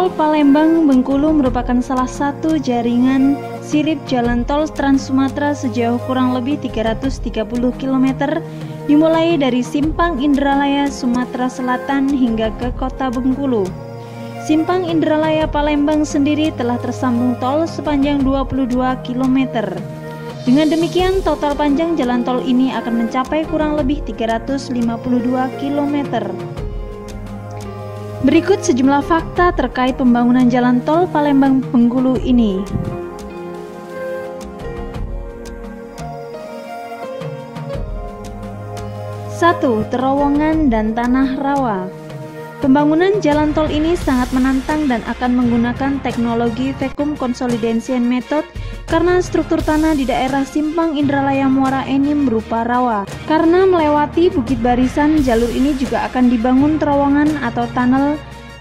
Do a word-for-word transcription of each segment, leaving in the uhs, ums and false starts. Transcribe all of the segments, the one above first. Tol Palembang-Bengkulu merupakan salah satu jaringan sirip jalan tol Trans Sumatera sejauh kurang lebih tiga ratus tiga puluh kilometer, dimulai dari Simpang Indralaya, Sumatera Selatan hingga ke kota Bengkulu. Simpang Indralaya Palembang sendiri telah tersambung tol sepanjang dua puluh dua kilometer. Dengan demikian, total panjang jalan tol ini akan mencapai kurang lebih tiga ratus lima puluh dua kilometer. Berikut sejumlah fakta terkait pembangunan jalan tol Palembang-Bengkulu ini. satu. Terowongan dan tanah rawa. Pembangunan jalan tol ini sangat menantang dan akan menggunakan teknologi vacuum consolidation method karena struktur tanah di daerah Simpang Indralaya Muara Enim berupa rawa. Karena melewati Bukit Barisan, jalur ini juga akan dibangun terowongan atau tunnel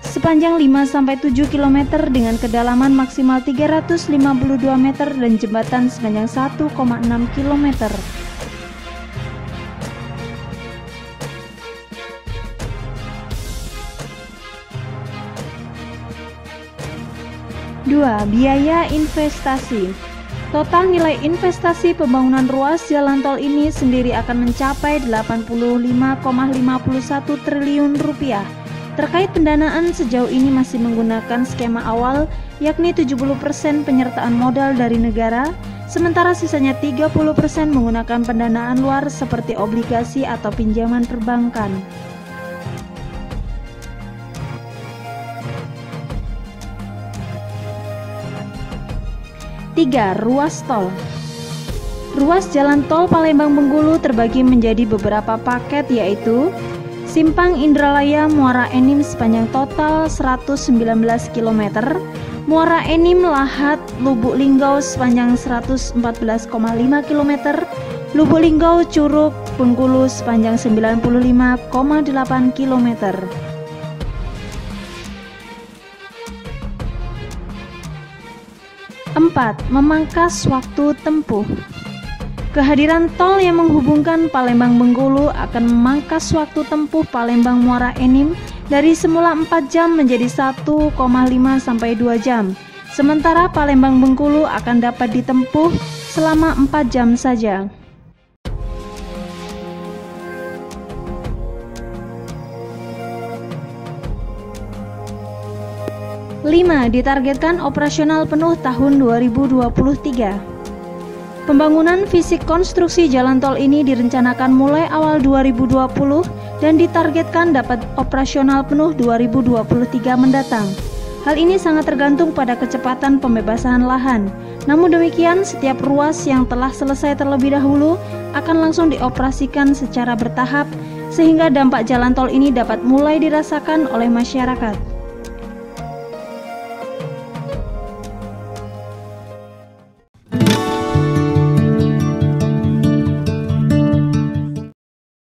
sepanjang lima sampai tujuh kilometer dengan kedalaman maksimal tiga ratus lima puluh dua meter dan jembatan sepanjang satu koma enam kilometer. dua. Biaya investasi. Total nilai investasi pembangunan ruas jalan tol ini sendiri akan mencapai delapan puluh lima koma lima satu triliun rupiah. Terkait pendanaan, sejauh ini masih menggunakan skema awal, yakni tujuh puluh persen penyertaan modal dari negara, sementara sisanya tiga puluh persen menggunakan pendanaan luar seperti obligasi atau pinjaman perbankan. tiga. Ruas tol. Ruas jalan tol Palembang-Bengkulu terbagi menjadi beberapa paket, yaitu Simpang Indralaya Muara Enim sepanjang total seratus sembilan belas kilometer, Muara Enim Lahat Lubuk Linggau sepanjang seratus empat belas koma lima kilometer, Lubuk Linggau Curug Bengkulu sepanjang sembilan puluh lima koma delapan kilometer. empat. Memangkas waktu tempuh. Kehadiran tol yang menghubungkan Palembang-Bengkulu akan memangkas waktu tempuh Palembang Muara Enim dari semula empat jam menjadi satu koma lima sampai dua jam. Sementara Palembang-Bengkulu akan dapat ditempuh selama empat jam saja. lima. Ditargetkan operasional penuh tahun dua ribu dua puluh tiga. Pembangunan fisik konstruksi jalan tol ini direncanakan mulai awal dua ribu dua puluh dan ditargetkan dapat operasional penuh dua ribu dua puluh tiga mendatang. Hal ini sangat tergantung pada kecepatan pembebasan lahan. Namun demikian, setiap ruas yang telah selesai terlebih dahulu akan langsung dioperasikan secara bertahap sehingga dampak jalan tol ini dapat mulai dirasakan oleh masyarakat.